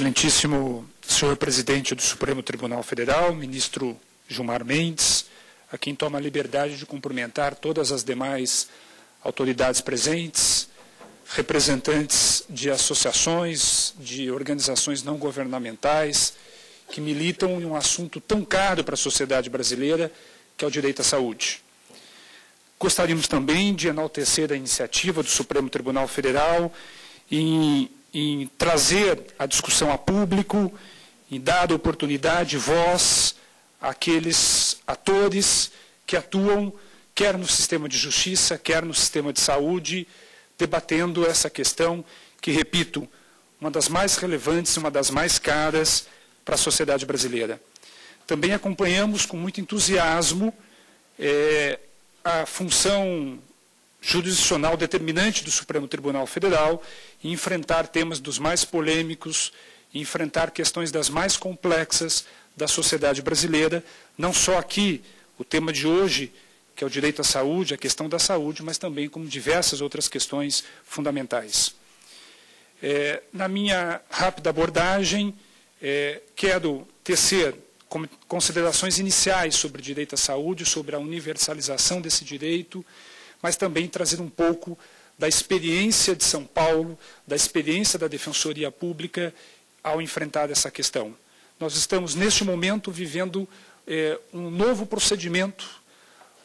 Excelentíssimo senhor presidente do Supremo Tribunal Federal, ministro Gilmar Mendes, a quem toma a liberdade de cumprimentar todas as demais autoridades presentes, representantes de associações, de organizações não governamentais, que militam em um assunto tão caro para a sociedade brasileira, que é o direito à saúde. Gostaríamos também de enaltecer a iniciativa do Supremo Tribunal Federal em trazer a discussão a público, em dar oportunidade, voz, àqueles atores que atuam, quer no sistema de justiça, quer no sistema de saúde, debatendo essa questão que, repito, uma das mais relevantes, uma das mais caras para a sociedade brasileira. Também acompanhamos com muito entusiasmo a função jurisdicional determinante do Supremo Tribunal Federal em enfrentar temas dos mais polêmicos, em enfrentar questões das mais complexas da sociedade brasileira, não só aqui, o tema de hoje, que é o direito à saúde, a questão da saúde, mas também como diversas outras questões fundamentais. Na minha rápida abordagem, quero tecer considerações iniciais sobre o direito à saúde, sobre a universalização desse direito, mas também trazer um pouco da experiência de São Paulo, da experiência da Defensoria Pública ao enfrentar essa questão. Nós estamos, neste momento, vivendo um novo procedimento,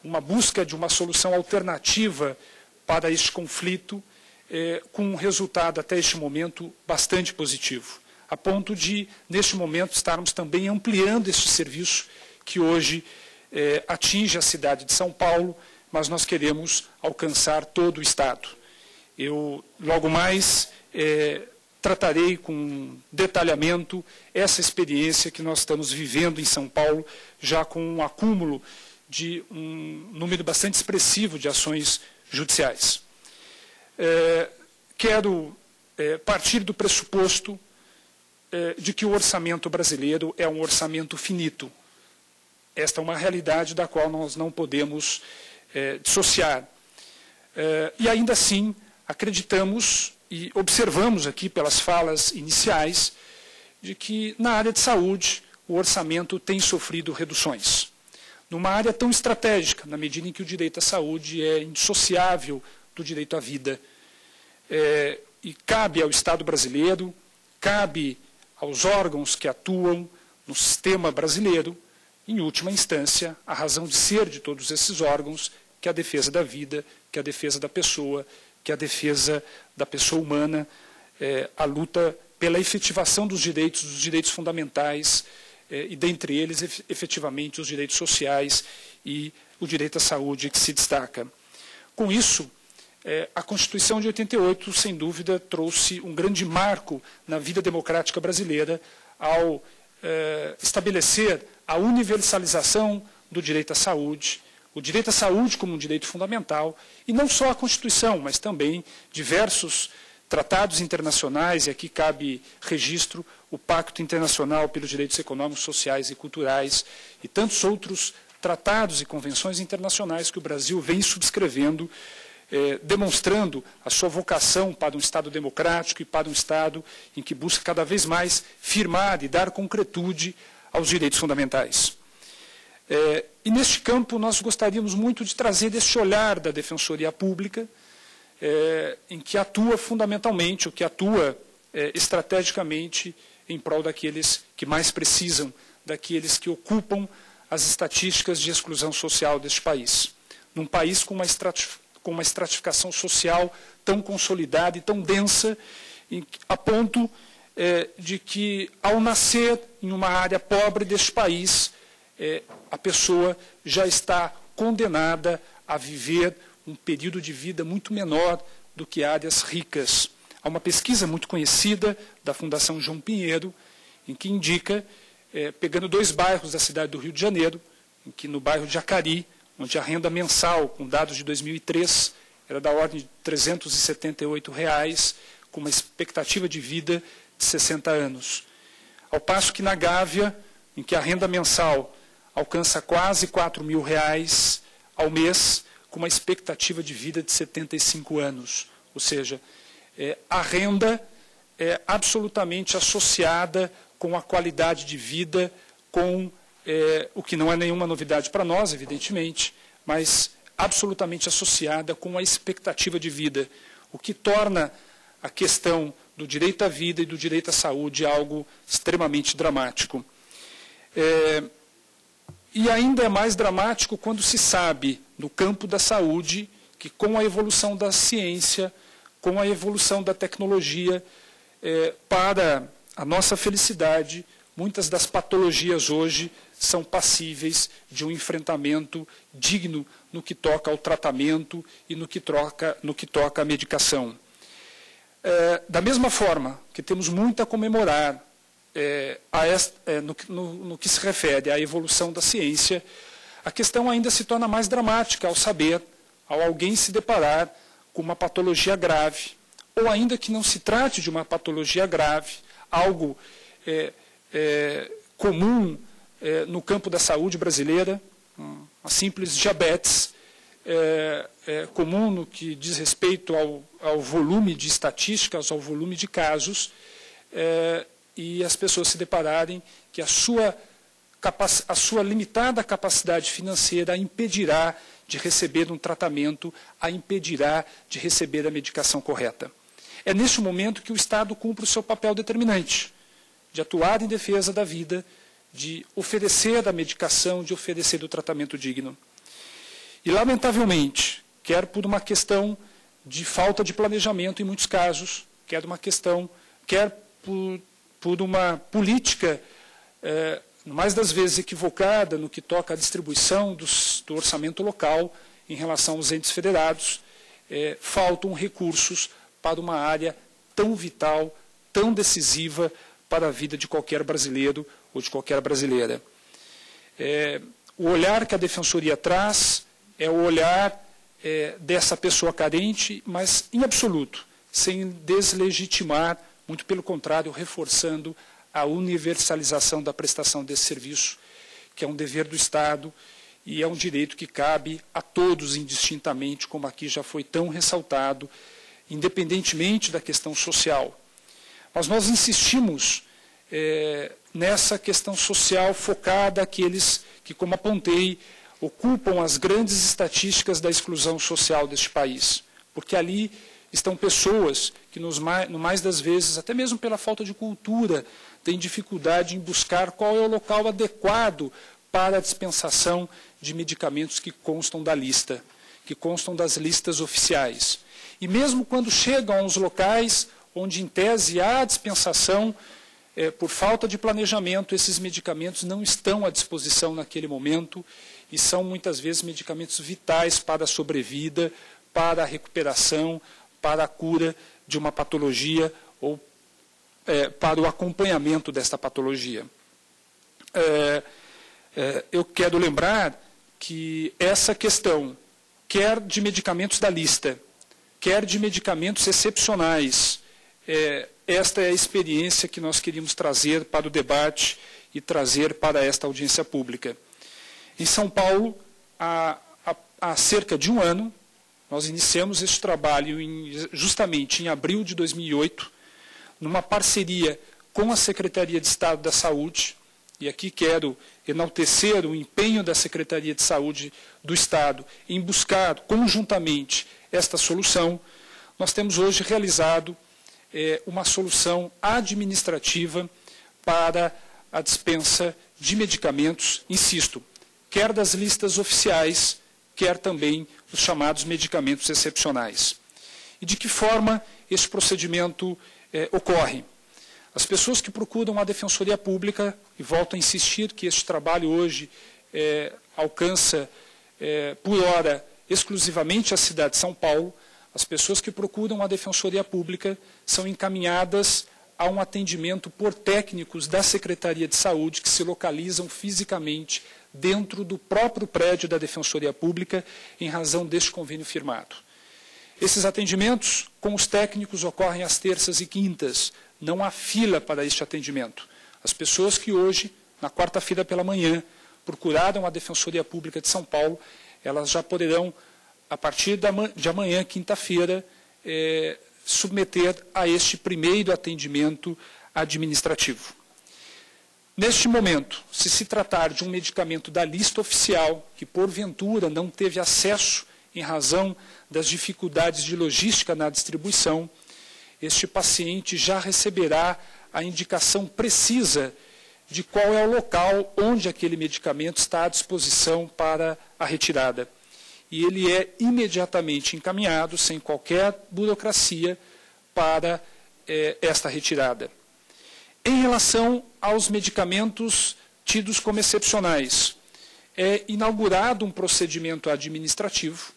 uma busca de uma solução alternativa para este conflito, com um resultado, até este momento, bastante positivo, a ponto de, neste momento, estarmos também ampliando este serviço que hoje atinge a cidade de São Paulo, mas nós queremos alcançar todo o Estado. Eu, logo mais, tratarei com detalhamento essa experiência que nós estamos vivendo em São Paulo, já com um acúmulo de um número bastante expressivo de ações judiciais. Quero partir do pressuposto de que o orçamento brasileiro é um orçamento finito. Esta é uma realidade da qual nós não podemos dissociar. E ainda assim, acreditamos e observamos aqui pelas falas iniciais de que na área de saúde o orçamento tem sofrido reduções. Numa área tão estratégica, na medida em que o direito à saúde é indissociável do direito à vida. E cabe ao Estado brasileiro, cabe aos órgãos que atuam no sistema brasileiro, em última instância, a razão de ser de todos esses órgãos, que é a defesa da vida, que é a defesa da pessoa, que é a defesa da pessoa humana, a luta pela efetivação dos direitos fundamentais, e dentre eles, efetivamente, os direitos sociais e o direito à saúde que se destaca. Com isso, a Constituição de 88, sem dúvida, trouxe um grande marco na vida democrática brasileira ao estabelecer a universalização do direito à saúde, o direito à saúde como um direito fundamental, e não só a Constituição, mas também diversos tratados internacionais, e aqui cabe registro o Pacto Internacional pelos Direitos Econômicos, Sociais e Culturais, e tantos outros tratados e convenções internacionais que o Brasil vem subscrevendo, demonstrando a sua vocação para um Estado democrático e para um Estado em que busca cada vez mais firmar e dar concretude aos direitos fundamentais. E neste campo nós gostaríamos muito de trazer desse olhar da Defensoria Pública, em que atua fundamentalmente, estrategicamente em prol daqueles que mais precisam, daqueles que ocupam as estatísticas de exclusão social deste país. Num país com uma estratificação social tão consolidada e tão densa, a ponto de que, ao nascer em uma área pobre deste país, a pessoa já está condenada a viver um período de vida muito menor do que áreas ricas. Há uma pesquisa muito conhecida da Fundação João Pinheiro, em que indica, pegando dois bairros da cidade do Rio de Janeiro, em que no bairro de Acari, onde a renda mensal, com dados de 2003, era da ordem de R$ 378, com uma expectativa de vida de 60 anos. Ao passo que na Gávea, em que a renda mensal alcança quase R$ 4.000 ao mês, com uma expectativa de vida de 75 anos. Ou seja, a renda absolutamente associada com a qualidade de vida, com o que não é nenhuma novidade para nós, evidentemente, mas absolutamente associada com a expectativa de vida, o que torna a questão do direito à vida e do direito à saúde algo extremamente dramático. E ainda é mais dramático quando se sabe, no campo da saúde, que com a evolução da ciência, com a evolução da tecnologia, para a nossa felicidade, muitas das patologias hoje são passíveis de um enfrentamento digno no que toca ao tratamento e no que toca à medicação. Da mesma forma que temos muito a comemorar no que se refere à evolução da ciência, a questão ainda se torna mais dramática ao saber, ao alguém se deparar com uma patologia grave, ou ainda que não se trate de uma patologia grave, algo comum no campo da saúde brasileira, a simples diabetes, comum no que diz respeito ao volume de estatísticas, ao volume de casos, e as pessoas se depararem que a sua limitada capacidade financeira a impedirá de receber um tratamento, a impedirá de receber a medicação correta. É neste momento que o Estado cumpre o seu papel determinante, de atuar em defesa da vida, de oferecer a medicação, de oferecer o tratamento digno. E, lamentavelmente, quer por uma questão de falta de planejamento, em muitos casos, quer por uma política, mais das vezes equivocada, no que toca à distribuição do orçamento local em relação aos entes federados, faltam recursos para uma área tão vital, tão decisiva para a vida de qualquer brasileiro ou de qualquer brasileira. O olhar que a Defensoria traz é o olhar dessa pessoa carente, mas em absoluto, sem deslegitimar, muito pelo contrário, reforçando a universalização da prestação desse serviço, que é um dever do Estado e é um direito que cabe a todos indistintamente, como aqui já foi tão ressaltado, independentemente da questão social. Mas nós insistimos nessa questão social focada àqueles que, como apontei, ocupam as grandes estatísticas da exclusão social deste país, porque ali estão pessoas que, no mais das vezes, até mesmo pela falta de cultura, têm dificuldade em buscar qual é o local adequado para a dispensação de medicamentos que constam da lista, que constam das listas oficiais. E mesmo quando chegam aos locais onde, em tese, há dispensação, por falta de planejamento, esses medicamentos não estão à disposição naquele momento e são, muitas vezes, medicamentos vitais para a sobrevida, para a recuperação, para a cura de uma patologia ou para o acompanhamento desta patologia. Eu quero lembrar que essa questão, quer de medicamentos da lista, quer de medicamentos excepcionais, esta é a experiência que nós queríamos trazer para o debate e trazer para esta audiência pública. Em São Paulo, há cerca de um ano, nós iniciamos este trabalho justamente em abril de 2008, numa parceria com a Secretaria de Estado da Saúde, e aqui quero enaltecer o empenho da Secretaria de Saúde do Estado em buscar conjuntamente esta solução. Nós temos hoje realizado uma solução administrativa para a dispensa de medicamentos, insisto, quer das listas oficiais, quer também os chamados medicamentos excepcionais. E de que forma esse procedimento ocorre? As pessoas que procuram a Defensoria Pública, e volto a insistir que este trabalho hoje alcança, por hora, exclusivamente a cidade de São Paulo, as pessoas que procuram a Defensoria Pública são encaminhadas a um atendimento por técnicos da Secretaria de Saúde que se localizam fisicamente dentro do próprio prédio da Defensoria Pública em razão deste convênio firmado. Esses atendimentos com os técnicos ocorrem às terças e quintas. Não há fila para este atendimento. As pessoas que hoje, na quarta-feira pela manhã, procuraram a Defensoria Pública de São Paulo, elas já poderão, a partir de amanhã, quinta-feira, submeter a este primeiro atendimento administrativo. Neste momento, se tratar de um medicamento da lista oficial, que porventura não teve acesso em razão das dificuldades de logística na distribuição, este paciente já receberá a indicação precisa de qual é o local onde aquele medicamento está à disposição para a retirada. E ele é imediatamente encaminhado, sem qualquer burocracia, para esta retirada. Em relação aos medicamentos tidos como excepcionais, é inaugurado um procedimento administrativo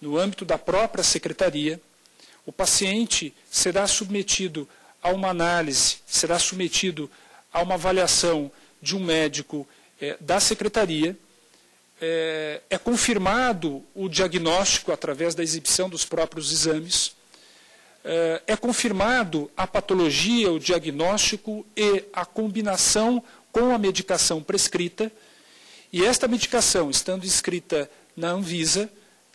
no âmbito da própria secretaria. O paciente será submetido a uma análise, será submetido a uma avaliação de um médico da secretaria. É confirmado o diagnóstico através da exibição dos próprios exames. É confirmado a patologia, o diagnóstico e a combinação com a medicação prescrita. E esta medicação, estando inscrita na Anvisa,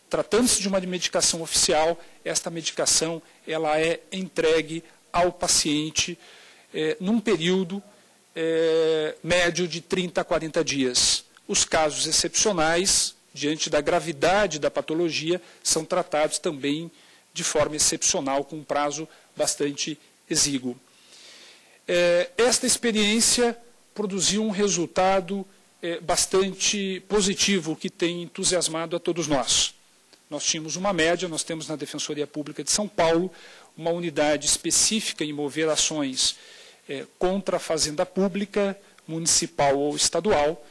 tratando-se de uma medicação oficial, esta medicação ela é entregue ao paciente num período médio de 30 a 40 dias. Os casos excepcionais, diante da gravidade da patologia, são tratados também de forma excepcional, com um prazo bastante exíguo. Esta experiência produziu um resultado bastante positivo, que tem entusiasmado a todos nós. Nós tínhamos uma média, nós temos na Defensoria Pública de São Paulo uma unidade específica em mover ações contra a fazenda pública, municipal ou estadual,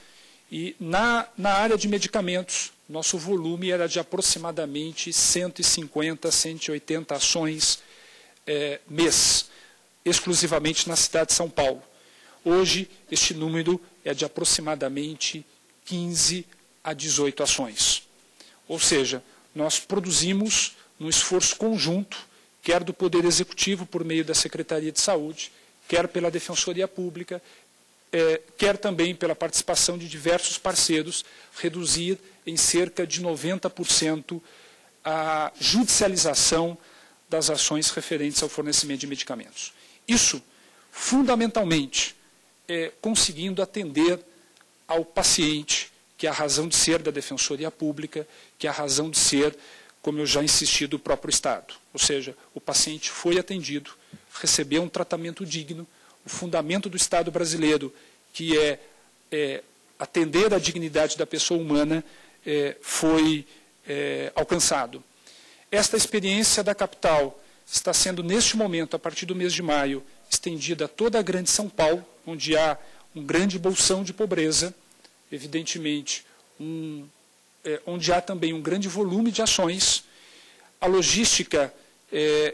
e na área de medicamentos, nosso volume era de aproximadamente 150, 180 ações mês, exclusivamente na cidade de São Paulo. Hoje, este número é de aproximadamente 15 a 18 ações. Ou seja, nós produzimos, num esforço conjunto, quer do Poder Executivo, por meio da Secretaria de Saúde, quer pela Defensoria Pública, quer também pela participação de diversos parceiros, reduzir em cerca de 90% a judicialização das ações referentes ao fornecimento de medicamentos. Isso, fundamentalmente, conseguindo atender ao paciente, que é a razão de ser da Defensoria Pública, que é a razão de ser, como eu já insisti, do próprio Estado. Ou seja, o paciente foi atendido, recebeu um tratamento digno. O fundamento do Estado brasileiro, que é atender à dignidade da pessoa humana, foi alcançado. Esta experiência da capital está sendo, neste momento, a partir do mês de maio, estendida a toda a grande São Paulo, onde há um grande bolsão de pobreza, evidentemente, onde há também um grande volume de ações. A logística,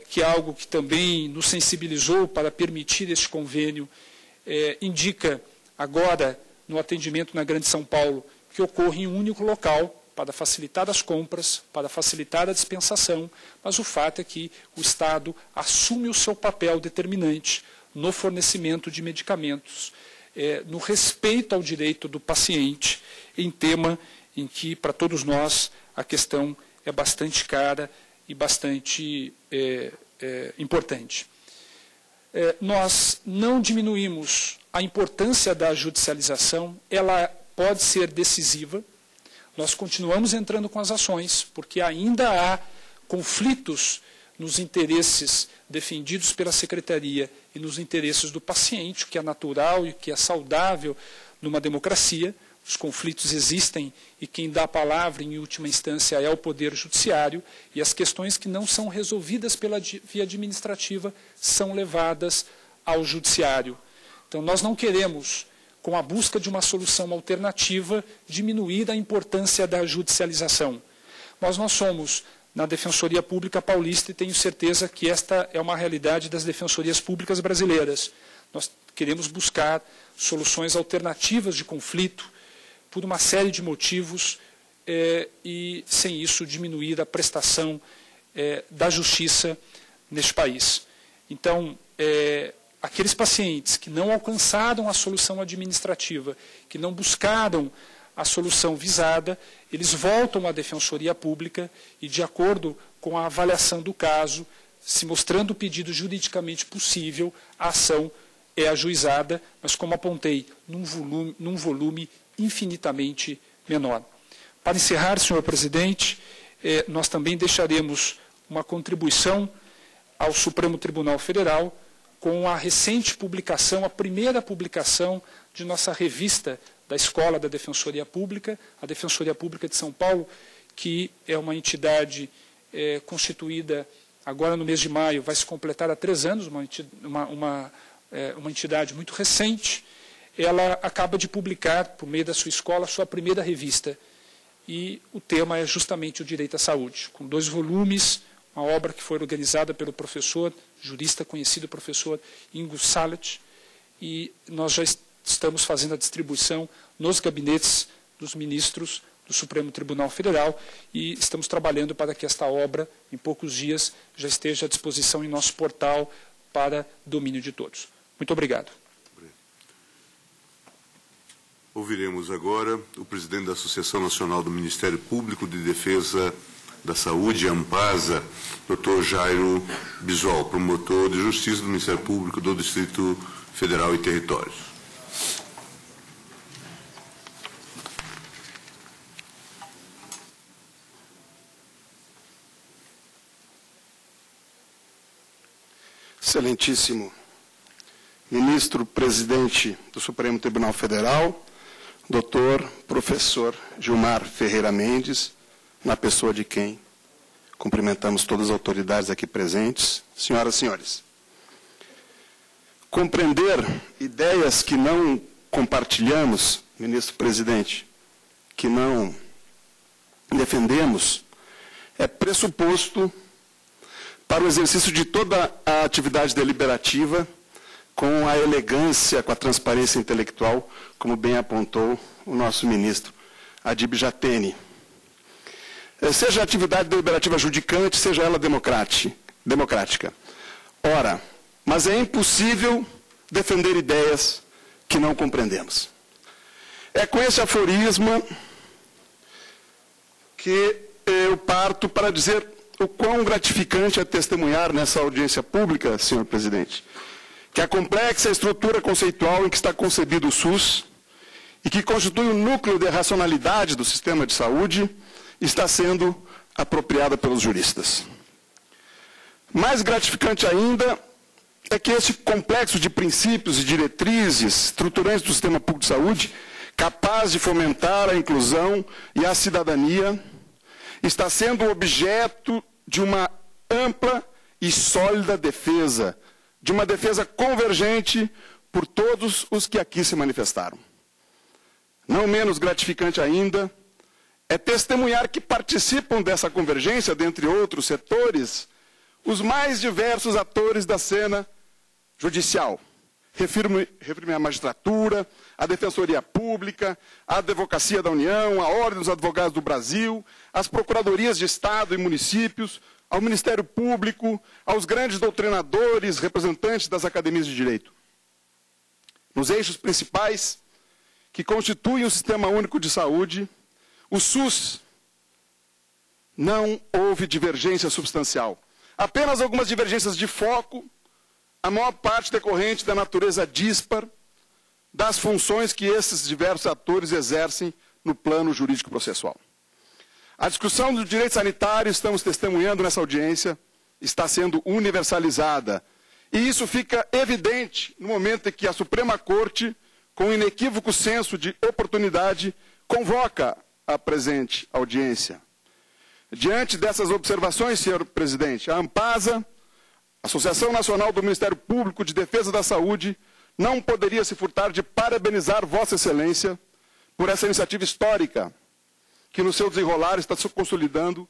que é algo que também nos sensibilizou para permitir este convênio, indica agora, no atendimento na Grande São Paulo, que ocorre em um único local para facilitar as compras, para facilitar a dispensação, mas o fato é que o Estado assume o seu papel determinante no fornecimento de medicamentos, no respeito ao direito do paciente, em tema em que, para todos nós, a questão é bastante cara e bastante importante. Nós não diminuímos a importância da judicialização, ela pode ser decisiva. Nós continuamos entrando com as ações, porque ainda há conflitos nos interesses defendidos pela Secretaria e nos interesses do paciente, o que é natural e o que é saudável numa democracia. Os conflitos existem e quem dá a palavra, em última instância, é o Poder Judiciário, e as questões que não são resolvidas pela via administrativa são levadas ao Judiciário. Então, nós não queremos, com a busca de uma solução alternativa, diminuir a importância da judicialização. Mas nós somos, na Defensoria Pública Paulista, e tenho certeza que esta é uma realidade das Defensorias Públicas brasileiras. Nós queremos buscar soluções alternativas de conflito, por uma série de motivos, e sem isso diminuir a prestação da justiça neste país. Então, aqueles pacientes que não alcançaram a solução administrativa, que não buscaram a solução visada, eles voltam à Defensoria Pública e, de acordo com a avaliação do caso, se mostrando o pedido juridicamente possível, a ação é ajuizada, mas, como apontei, num volume infinitamente menor. Para encerrar, senhor presidente, nós também deixaremos uma contribuição ao Supremo Tribunal Federal com a recente publicação, a primeira publicação de nossa revista da Escola da Defensoria Pública, a Defensoria Pública de São Paulo, que é uma entidade constituída agora no mês de maio, vai se completar há 3 anos, uma entidade muito recente. Ela acaba de publicar, por meio da sua escola, a sua primeira revista. E o tema é justamente o direito à saúde, com 2 volumes, uma obra que foi organizada pelo professor, jurista conhecido, professor Ingo Salet, e nós já estamos fazendo a distribuição nos gabinetes dos ministros do Supremo Tribunal Federal e estamos trabalhando para que esta obra, em poucos dias, já esteja à disposição em nosso portal para domínio de todos. Muito obrigado. Ouviremos agora o presidente da Associação Nacional do Ministério Público de Defesa da Saúde, Ampasa, Dr. Jairo Bisol, promotor de Justiça do Ministério Público do Distrito Federal e Territórios. Excelentíssimo ministro-presidente do Supremo Tribunal Federal, doutor professor Gilmar Ferreira Mendes, na pessoa de quem cumprimentamos todas as autoridades aqui presentes, senhoras e senhores. Compreender ideias que não compartilhamos, ministro-presidente, que não defendemos, é pressuposto para o exercício de toda a atividade deliberativa, com a elegância, com a transparência intelectual, como bem apontou o nosso ministro Adib Jatene. Seja a atividade deliberativa judicante, seja ela democrática. Ora, mas é impossível defender ideias que não compreendemos. É com esse aforisma que eu parto para dizer o quão gratificante é testemunhar nessa audiência pública, senhor presidente, que a complexa estrutura conceitual em que está concebido o SUS e que constitui o núcleo de racionalidade do sistema de saúde está sendo apropriada pelos juristas. Mais gratificante ainda é que esse complexo de princípios e diretrizes estruturantes do sistema público de saúde, capaz de fomentar a inclusão e a cidadania, está sendo objeto de uma ampla e sólida defesa, de uma defesa convergente por todos os que aqui se manifestaram. Não menos gratificante ainda é testemunhar que participam dessa convergência, dentre outros setores, os mais diversos atores da cena judicial. Refiro-me à magistratura, à Defensoria Pública, à Advocacia da União, à Ordem dos Advogados do Brasil, às Procuradorias de Estado e Municípios, ao Ministério Público, aos grandes doutrinadores, representantes das academias de direito. Nos eixos principais que constituem o Sistema Único de Saúde, o SUS, não houve divergência substancial. Apenas algumas divergências de foco, a maior parte decorrente da natureza dispar das funções que esses diversos atores exercem no plano jurídico-processual. A discussão do direito sanitário, estamos testemunhando nessa audiência, está sendo universalizada. E isso fica evidente no momento em que a Suprema Corte, com inequívoco senso de oportunidade, convoca a presente audiência. Diante dessas observações, senhor presidente, a Ampasa, Associação Nacional do Ministério Público de Defesa da Saúde, não poderia se furtar de parabenizar Vossa Excelência por essa iniciativa histórica, que no seu desenrolar está se consolidando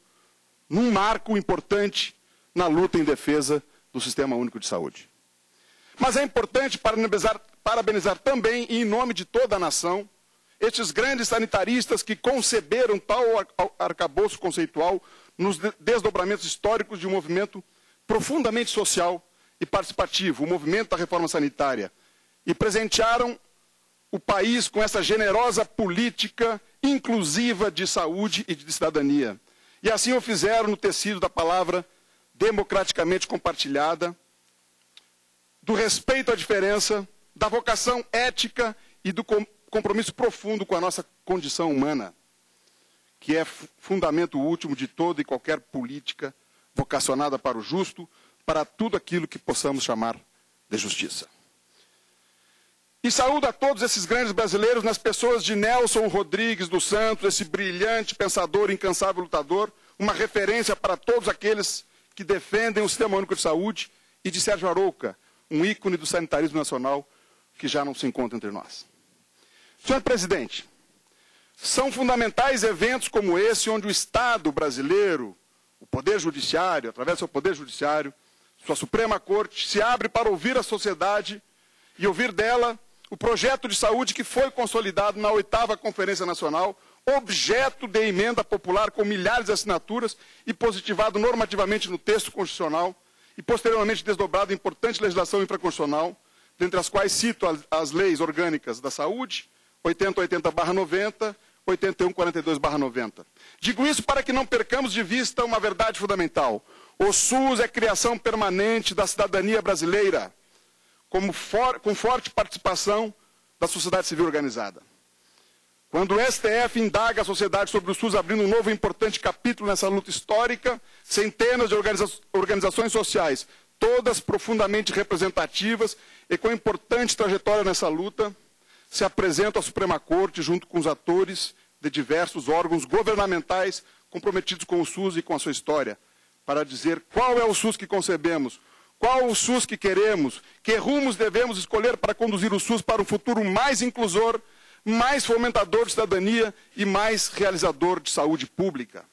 num marco importante na luta em defesa do Sistema Único de Saúde. Mas é importante parabenizar também, e em nome de toda a nação, estes grandes sanitaristas que conceberam tal arcabouço conceitual nos desdobramentos históricos de um movimento profundamente social e participativo, o movimento da reforma sanitária, e presentearam o país com essa generosa política inclusiva de saúde e de cidadania. E assim o fizeram no tecido da palavra democraticamente compartilhada, do respeito à diferença, da vocação ética e do compromisso profundo com a nossa condição humana, que é fundamento último de toda e qualquer política vocacionada para o justo, para tudo aquilo que possamos chamar de justiça. E saúdo a todos esses grandes brasileiros nas pessoas de Nelson Rodrigues dos Santos, esse brilhante pensador, incansável lutador, uma referência para todos aqueles que defendem o Sistema Único de Saúde, e de Sérgio Arouca, um ícone do sanitarismo nacional que já não se encontra entre nós. Senhor presidente, são fundamentais eventos como esse, onde o Estado brasileiro, o Poder Judiciário, através do seu Poder Judiciário, sua Suprema Corte, se abre para ouvir a sociedade e ouvir dela o projeto de saúde que foi consolidado na 8ª Conferência Nacional, objeto de emenda popular com milhares de assinaturas e positivado normativamente no texto constitucional e posteriormente desdobrado em importante legislação infraconstitucional, dentre as quais cito as leis orgânicas da saúde, 8080-90, 8142-90. Digo isso para que não percamos de vista uma verdade fundamental. O SUS é criação permanente da cidadania brasileira, com forte participação da sociedade civil organizada. Quando o STF indaga a sociedade sobre o SUS, abrindo um novo e importante capítulo nessa luta histórica, centenas de organizações sociais, todas profundamente representativas e com importante trajetória nessa luta, se apresenta à Suprema Corte junto com os atores de diversos órgãos governamentais comprometidos com o SUS e com a sua história, para dizer qual é o SUS que concebemos, qual o SUS que queremos, que rumos devemos escolher para conduzir o SUS para um futuro mais inclusor, mais fomentador de cidadania e mais realizador de saúde pública.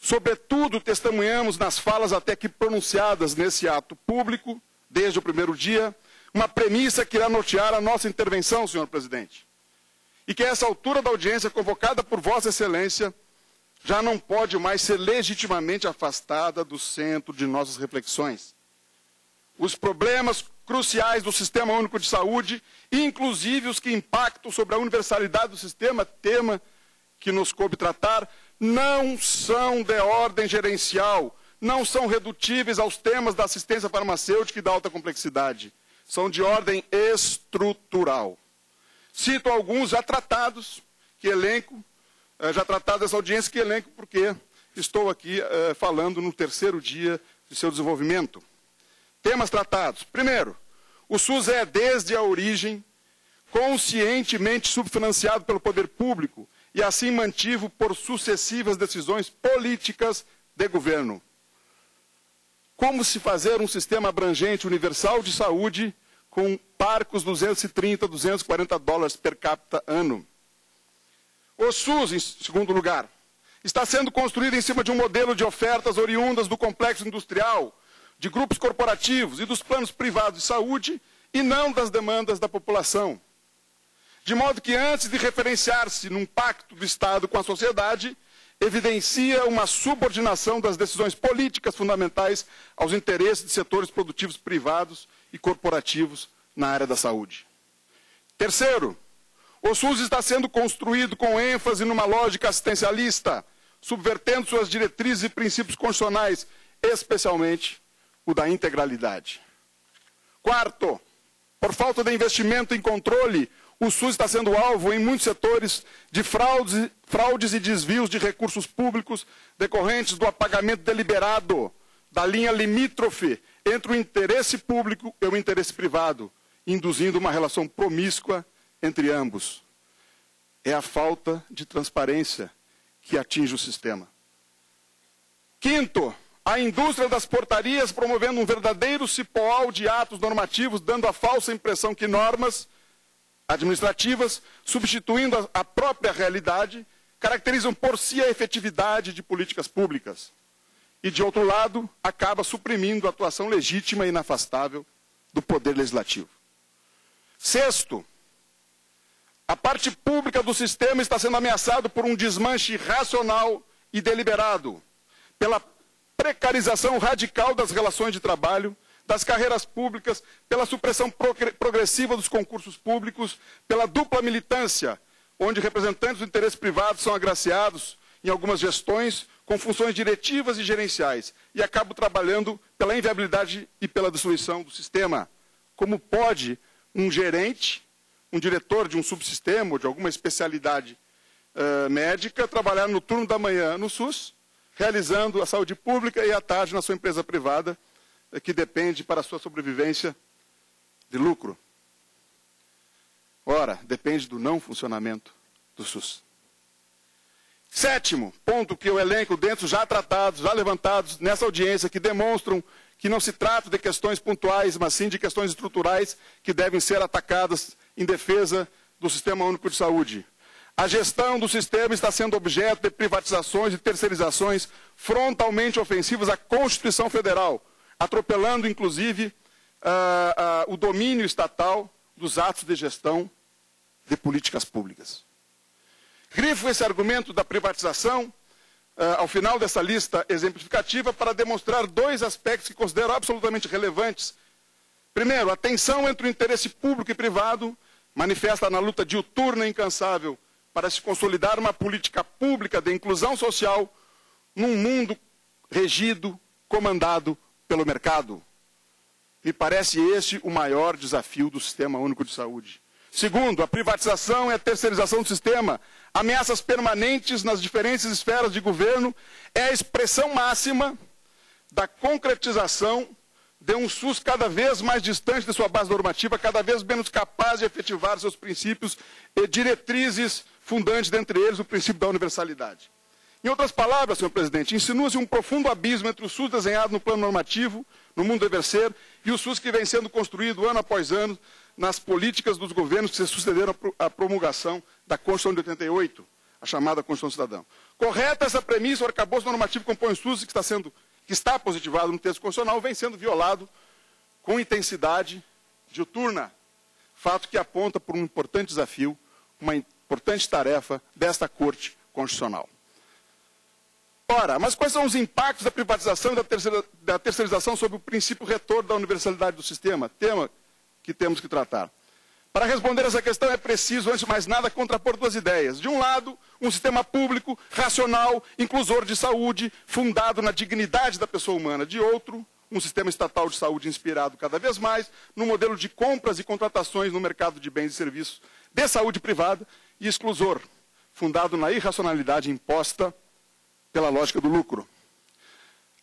Sobretudo, testemunhamos nas falas até que pronunciadas nesse ato público, desde o primeiro dia, uma premissa que irá nortear a nossa intervenção, senhor presidente, e que a essa altura da audiência convocada por Vossa Excelência já não pode mais ser legitimamente afastada do centro de nossas reflexões. Os problemas cruciais do Sistema Único de Saúde, inclusive os que impactam sobre a universalidade do sistema, tema que nos coube tratar, não são de ordem gerencial, não são redutíveis aos temas da assistência farmacêutica e da alta complexidade. São de ordem estrutural. Cito alguns já tratados dessa audiência que elenco, porque estou aqui falando no terceiro dia de seu desenvolvimento. Temas tratados. Primeiro, o SUS é, desde a origem, conscientemente subfinanciado pelo poder público e assim mantido por sucessivas decisões políticas de governo. Como se fazer um sistema abrangente universal de saúde com parcos 230, 240 dólares per capita ano? O SUS, em segundo lugar, está sendo construído em cima de um modelo de ofertas oriundas do complexo industrial, de grupos corporativos e dos planos privados de saúde e não das demandas da população. De modo que, antes de referenciar-se num pacto do Estado com a sociedade, evidencia uma subordinação das decisões políticas fundamentais aos interesses de setores produtivos privados e corporativos na área da saúde. Terceiro, o SUS está sendo construído com ênfase numa lógica assistencialista, subvertendo suas diretrizes e princípios constitucionais, especialmente o da integralidade. Quarto, por falta de investimento em controle, o SUS está sendo alvo, em muitos setores, de fraudes e desvios de recursos públicos decorrentes do apagamento deliberado da linha limítrofe entre o interesse público e o interesse privado, induzindo uma relação promíscua entre ambos. É a falta de transparência que atinge o sistema. Quinto, a indústria das portarias promovendo um verdadeiro cipoal de atos normativos, dando a falsa impressão que normas administrativas, substituindo a própria realidade, caracterizam por si a efetividade de políticas públicas. E, de outro lado, acaba suprimindo a atuação legítima e inafastável do poder legislativo. Sexto, a parte pública do sistema está sendo ameaçada por um desmanche racional e deliberado, pela precarização radical das relações de trabalho, das carreiras públicas, pela supressão progressiva dos concursos públicos, pela dupla militância, onde representantes do interesse privado são agraciados, em algumas gestões, com funções diretivas e gerenciais, e acabo trabalhando pela inviabilidade e pela destruição do sistema. Como pode um gerente, um diretor de um subsistema ou de alguma especialidade médica, trabalhar no turno da manhã no SUS, realizando a saúde pública, e à tarde na sua empresa privada, que depende para a sua sobrevivência de lucro? Ora, depende do não funcionamento do SUS. Sétimo ponto que eu elenco dentro, já tratados, já levantados nessa audiência, que demonstram que não se trata de questões pontuais, mas sim de questões estruturais que devem ser atacadas em defesa do Sistema Único de Saúde. A gestão do sistema está sendo objeto de privatizações e terceirizações frontalmente ofensivas à Constituição Federal, atropelando, inclusive, o domínio estatal dos atos de gestão de políticas públicas. Grifo esse argumento da privatização ao final dessa lista exemplificativa para demonstrar dois aspectos que considero absolutamente relevantes. Primeiro, a tensão entre o interesse público e privado manifesta na luta diuturna e incansável para se consolidar uma política pública de inclusão social num mundo regido, comandado pelo mercado. Me parece esse o maior desafio do Sistema Único de Saúde. Segundo, a privatização e a terceirização do sistema, ameaças permanentes nas diferentes esferas de governo, é a expressão máxima da concretização de um SUS cada vez mais distante de sua base normativa, cada vez menos capaz de efetivar seus princípios e diretrizes fundantes, dentre eles o princípio da universalidade. Em outras palavras, senhor presidente, insinua-se um profundo abismo entre o SUS desenhado no plano normativo, no mundo dever ser, e o SUS que vem sendo construído ano após ano nas políticas dos governos que se sucederam à promulgação da Constituição de 88, a chamada Constituição Cidadão. Correta essa premissa, o arcabouço normativo que compõe o SUS, que está positivado no texto constitucional, vem sendo violado com intensidade diuturna, fato que aponta por um importante desafio, uma importante tarefa desta Corte Constitucional. Ora, mas quais são os impactos da privatização e da terceirização sobre o princípio retorno da universalidade do sistema? Tema que temos que tratar. Para responder essa questão é preciso, antes de mais nada, contrapor duas ideias. De um lado, um sistema público, racional, inclusor de saúde, fundado na dignidade da pessoa humana. De outro, um sistema estatal de saúde inspirado cada vez mais no modelo de compras e contratações no mercado de bens e serviços de saúde privada e exclusor, fundado na irracionalidade imposta pela lógica do lucro.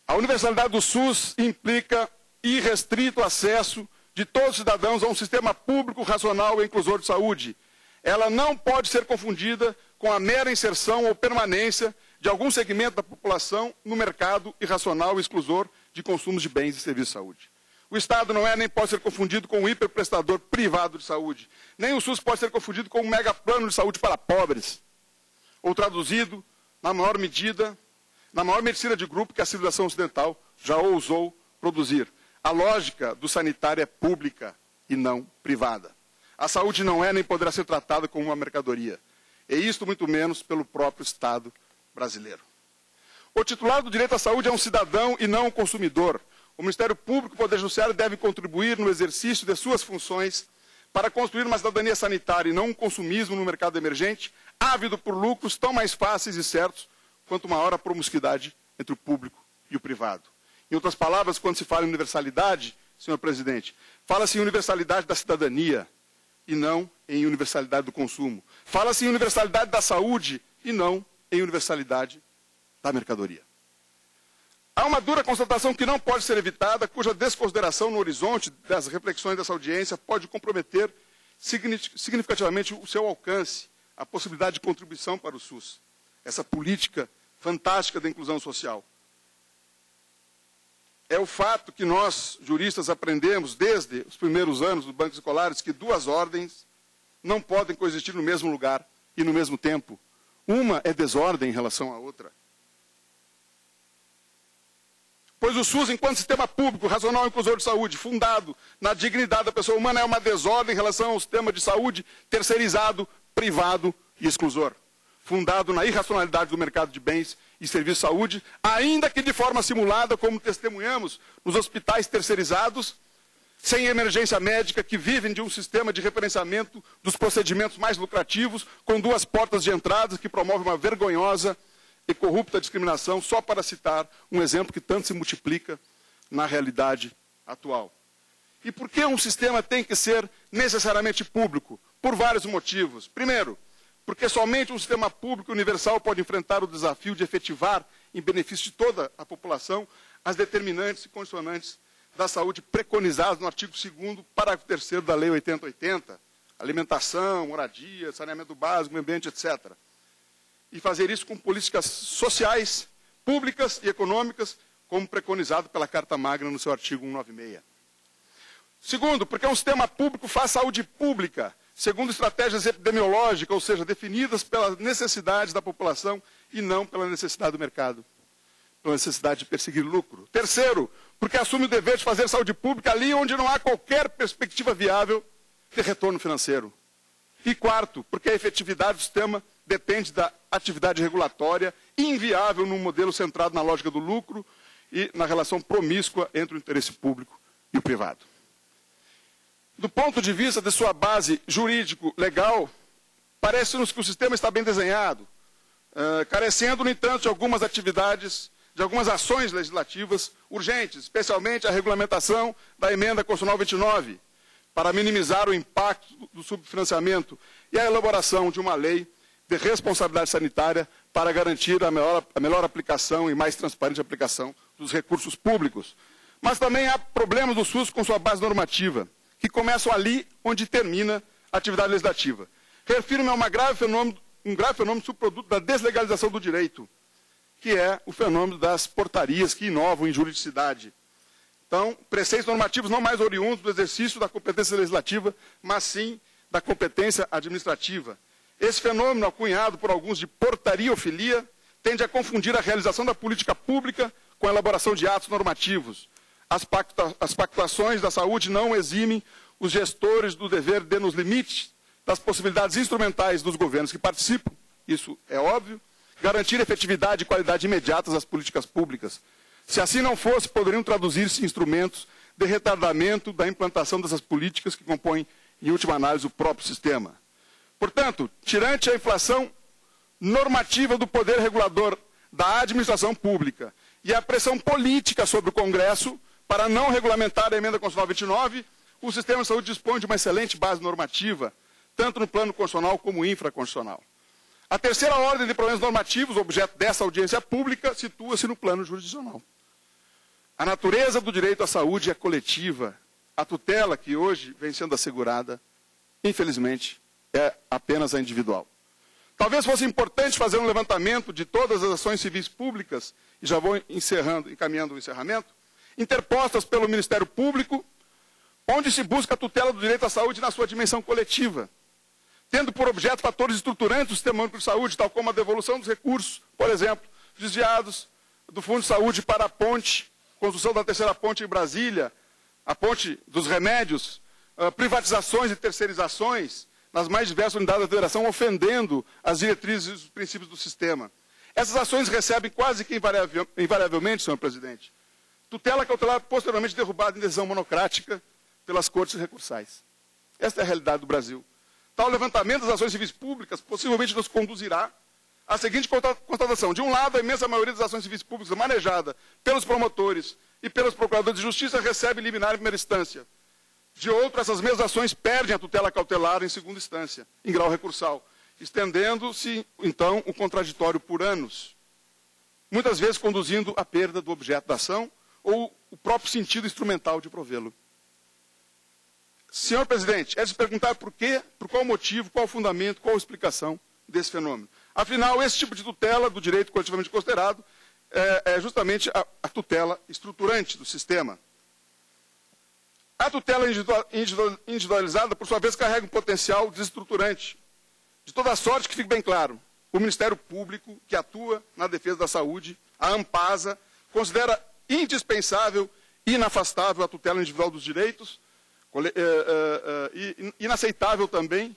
A universalidade do SUS implica irrestrito acesso de todos os cidadãos a um sistema público, racional e inclusor de saúde. Ela não pode ser confundida com a mera inserção ou permanência de algum segmento da população no mercado irracional e exclusor de consumos de bens e serviços de saúde. O Estado não é nem pode ser confundido com o hiperprestador privado de saúde. Nem o SUS pode ser confundido com um megaplano de saúde para pobres, ou traduzido, na maior medida, na maior medicina de grupo que a civilização ocidental já ousou produzir. A lógica do sanitário é pública e não privada. A saúde não é nem poderá ser tratada como uma mercadoria. E isto muito menos pelo próprio Estado brasileiro. O titular do direito à saúde é um cidadão e não um consumidor. O Ministério Público e o Poder Judiciário devem contribuir no exercício de suas funções para construir uma cidadania sanitária e não um consumismo no mercado emergente, ávido por lucros tão mais fáceis e certos quanto maior a promiscuidade entre o público e o privado. Em outras palavras, quando se fala em universalidade, senhor presidente, fala-se em universalidade da cidadania e não em universalidade do consumo. Fala-se em universalidade da saúde e não em universalidade da mercadoria. Há uma dura constatação que não pode ser evitada, cuja desconsideração no horizonte das reflexões dessa audiência pode comprometer significativamente o seu alcance, a possibilidade de contribuição para o SUS, essa política fantástica da inclusão social. É o fato que nós, juristas, aprendemos desde os primeiros anos dos bancos escolares que duas ordens não podem coexistir no mesmo lugar e no mesmo tempo. Uma é desordem em relação à outra. Pois o SUS, enquanto sistema público, racional e inclusor de saúde, fundado na dignidade da pessoa humana, é uma desordem em relação ao sistema de saúde terceirizado, privado e exclusor, fundado na irracionalidade do mercado de bens e serviços de saúde, ainda que de forma simulada, como testemunhamos nos hospitais terceirizados, sem emergência médica, que vivem de um sistema de referenciamento dos procedimentos mais lucrativos, com duas portas de entrada que promove uma vergonhosa e corrupta discriminação, só para citar um exemplo que tanto se multiplica na realidade atual. E por que um sistema tem que ser necessariamente público? Por vários motivos. Primeiro, porque somente um sistema público universal pode enfrentar o desafio de efetivar, em benefício de toda a população, as determinantes e condicionantes da saúde preconizadas no artigo 2º, parágrafo 3º da Lei 8080, alimentação, moradia, saneamento básico, meio ambiente, etc. E fazer isso com políticas sociais, públicas e econômicas, como preconizado pela Carta Magna no seu artigo 196. Segundo, porque um sistema público faz saúde pública, segundo estratégias epidemiológicas, ou seja, definidas pelas necessidades da população e não pela necessidade do mercado, pela necessidade de perseguir lucro. Terceiro, porque assume o dever de fazer saúde pública ali onde não há qualquer perspectiva viável de retorno financeiro. E quarto, porque a efetividade do sistema depende da atividade regulatória, inviável num modelo centrado na lógica do lucro e na relação promíscua entre o interesse público e o privado. Do ponto de vista de sua base jurídico-legal, parece-nos que o sistema está bem desenhado, carecendo, no entanto, de algumas atividades, de algumas ações legislativas urgentes, especialmente a regulamentação da Emenda Constitucional 29, para minimizar o impacto do subfinanciamento e a elaboração de uma lei de responsabilidade sanitária para garantir a melhor aplicação e mais transparente aplicação dos recursos públicos. Mas também há problemas do SUS com sua base normativa, que começam ali onde termina a atividade legislativa. Refiro-me a um grave fenômeno subproduto da deslegalização do direito, que é o fenômeno das portarias que inovam em juridicidade. Então, preceitos normativos não mais oriundos do exercício da competência legislativa, mas sim da competência administrativa. Esse fenômeno, alcunhado por alguns de portariofilia, tende a confundir a realização da política pública com a elaboração de atos normativos. As pactuações da saúde não eximem os gestores do dever de, nos limites das possibilidades instrumentais dos governos que participam, isso é óbvio, garantir efetividade e qualidade imediatas às políticas públicas. Se assim não fosse, poderiam traduzir-se instrumentos de retardamento da implantação dessas políticas que compõem, em última análise, o próprio sistema. Portanto, tirante a inflação normativa do poder regulador da administração pública e a pressão política sobre o Congresso para não regulamentar a Emenda Constitucional 29, o sistema de saúde dispõe de uma excelente base normativa, tanto no plano constitucional como infraconstitucional. A terceira ordem de problemas normativos, objeto dessa audiência pública, situa-se no plano jurisdicional. A natureza do direito à saúde é coletiva. A tutela que hoje vem sendo assegurada, infelizmente, é apenas a individual. Talvez fosse importante fazer um levantamento de todas as ações civis públicas, e já vou encaminhando o encerramento, interpostas pelo Ministério Público, onde se busca a tutela do direito à saúde na sua dimensão coletiva, tendo por objeto fatores estruturantes do sistema único de saúde, tal como a devolução dos recursos, por exemplo, desviados do Fundo de Saúde para a ponte, construção da terceira ponte em Brasília, a ponte dos remédios, privatizações e terceirizações, nas mais diversas unidades da federação, ofendendo as diretrizes e os princípios do sistema. Essas ações recebem quase que invariavelmente, senhor presidente, tutela cautelar posteriormente derrubada em decisão monocrática pelas cortes recursais. Esta é a realidade do Brasil. Tal levantamento das ações civis públicas possivelmente nos conduzirá à seguinte constatação. De um lado, a imensa maioria das ações civis públicas manejada pelos promotores e pelos procuradores de justiça recebe liminar em primeira instância. De outro, essas mesmas ações perdem a tutela cautelar em segunda instância, em grau recursal, estendendo-se, então, o contraditório por anos, muitas vezes conduzindo à perda do objeto da ação ou o próprio sentido instrumental de provê-lo. Senhor presidente, é de se perguntar por quê, por qual motivo, qual fundamento, qual explicação desse fenômeno. Afinal, esse tipo de tutela do direito coletivamente considerado é justamente a tutela estruturante do sistema. A tutela individualizada, por sua vez, carrega um potencial desestruturante. De toda sorte, que fique bem claro, o Ministério Público, que atua na defesa da saúde, a Ampasa, considera indispensável e inafastável a tutela individual dos direitos, e inaceitável também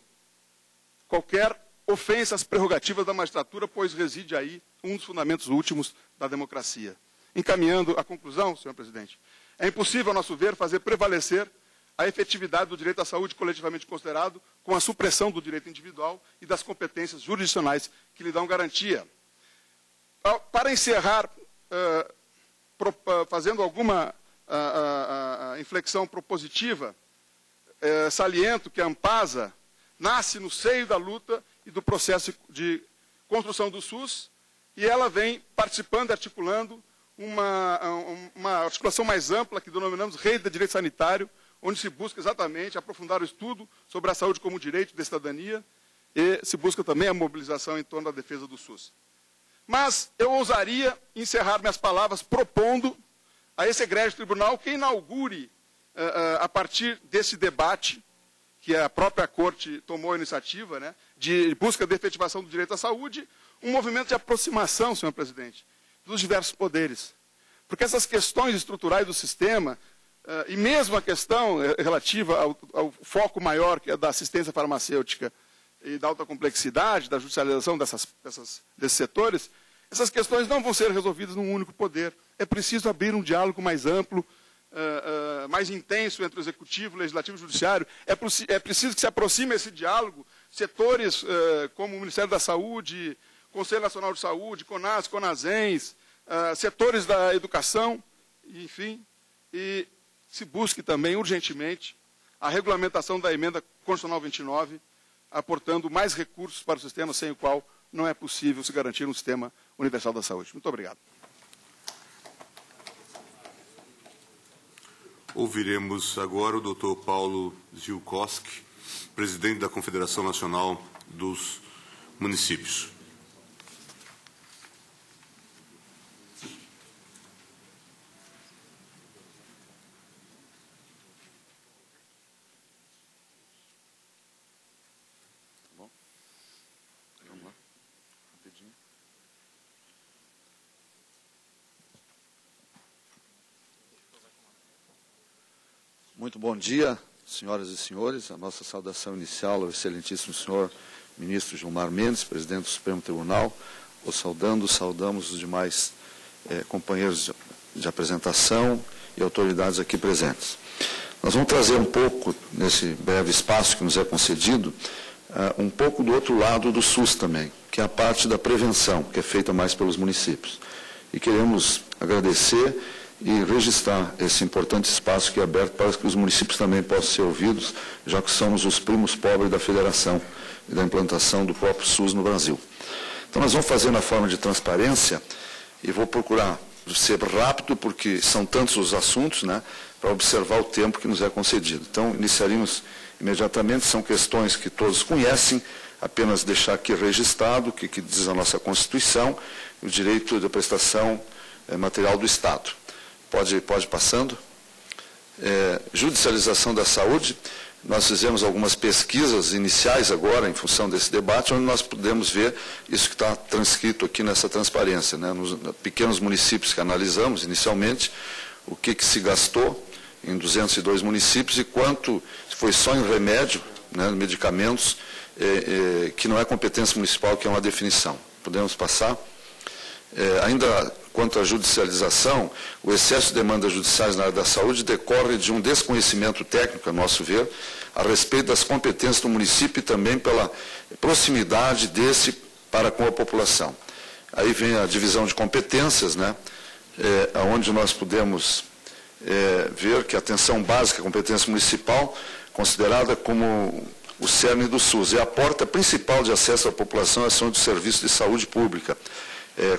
qualquer ofensa às prerrogativas da magistratura, pois reside aí um dos fundamentos últimos da democracia. Encaminhando a conclusão, senhor presidente, é impossível, a nosso ver, fazer prevalecer a efetividade do direito à saúde coletivamente considerado com a supressão do direito individual e das competências jurisdicionais que lhe dão garantia. Para encerrar, fazendo alguma inflexão propositiva, saliento que a Ampasa nasce no seio da luta e do processo de construção do SUS, e ela vem participando e articulando uma articulação mais ampla que denominamos Rede de Direito Sanitário, onde se busca exatamente aprofundar o estudo sobre a saúde como direito da cidadania e se busca também a mobilização em torno da defesa do SUS. Mas eu ousaria encerrar minhas palavras propondo a esse egrégio tribunal que inaugure, a partir desse debate, que a própria Corte tomou a iniciativa, né, de busca da efetivação do direito à saúde, um movimento de aproximação, senhor presidente, dos diversos poderes. Porque essas questões estruturais do sistema, e mesmo a questão relativa ao foco maior, que é da assistência farmacêutica e da alta complexidade, da judicialização desses setores, essas questões não vão ser resolvidas num único poder. É preciso abrir um diálogo mais amplo, mais intenso entre o Executivo, o Legislativo e o Judiciário. É preciso que se aproxime esse diálogo setores como o Ministério da Saúde, Conselho Nacional de Saúde, CONAS, CONAZENS, setores da educação, enfim, e se busque também urgentemente a regulamentação da Emenda Constitucional 29, aportando mais recursos para o sistema, sem o qual não é possível se garantir um sistema universal da saúde. Muito obrigado. Ouviremos agora o doutor Paulo Ziulkoski, presidente da Confederação Nacional dos Municípios. Muito bom dia, senhoras e senhores. A nossa saudação inicial ao excelentíssimo senhor ministro Gilmar Mendes, presidente do Supremo Tribunal. O saudamos os demais companheiros de apresentação e autoridades aqui presentes. Nós vamos trazer um pouco, nesse breve espaço que nos é concedido, um pouco do outro lado do SUS também, que é a parte da prevenção, que é feita mais pelos municípios. E queremos agradecer e registrar esse importante espaço que é aberto para que os municípios também possam ser ouvidos, já que somos os primos pobres da federação e da implantação do próprio SUS no Brasil. Então, nós vamos fazer na forma de transparência, e vou procurar ser rápido, porque são tantos os assuntos, né, para observar o tempo que nos é concedido. Então, iniciaríamos imediatamente, são questões que todos conhecem, apenas deixar aqui registrado o que diz a nossa Constituição, o direito da prestação material do Estado. Pode passando. Judicialização da saúde, nós fizemos algumas pesquisas iniciais agora, em função desse debate, onde nós podemos ver isso que está transcrito aqui nessa transparência, né? Nos pequenos municípios que analisamos inicialmente, o que se gastou em 202 municípios e quanto foi só em remédio, né, medicamentos, que não é competência municipal, que é uma definição. Podemos passar? Ainda quanto à judicialização, o excesso de demandas judiciais na área da saúde decorre de um desconhecimento técnico, a nosso ver, a respeito das competências do município e também pela proximidade desse para com a população. Aí vem a divisão de competências, né, onde nós podemos ver que a atenção básica, a competência municipal, considerada como o cerne do SUS, é a porta principal de acesso à população à ação do serviço de saúde pública.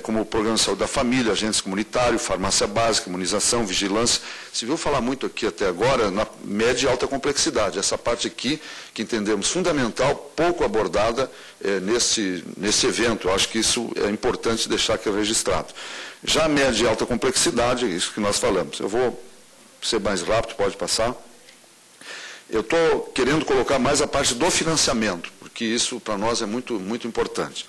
Como o Programa de Saúde da Família, agentes comunitários, farmácia básica, imunização, vigilância. Se viu falar muito aqui até agora na média e alta complexidade. Essa parte aqui que entendemos fundamental, pouco abordada nesse evento. Eu acho que isso é importante deixar aqui registrado. Já a média e alta complexidade, é isso que nós falamos. Eu vou ser mais rápido, pode passar. Eu estou querendo colocar mais a parte do financiamento, porque isso para nós é muito, muito importante.